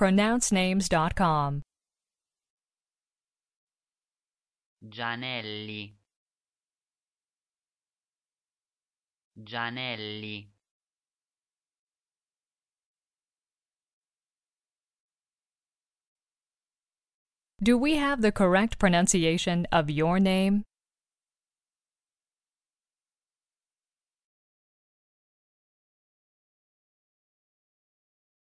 PronounceNames.com. Gianelli, Gianelli, Do we have the correct pronunciation of your name?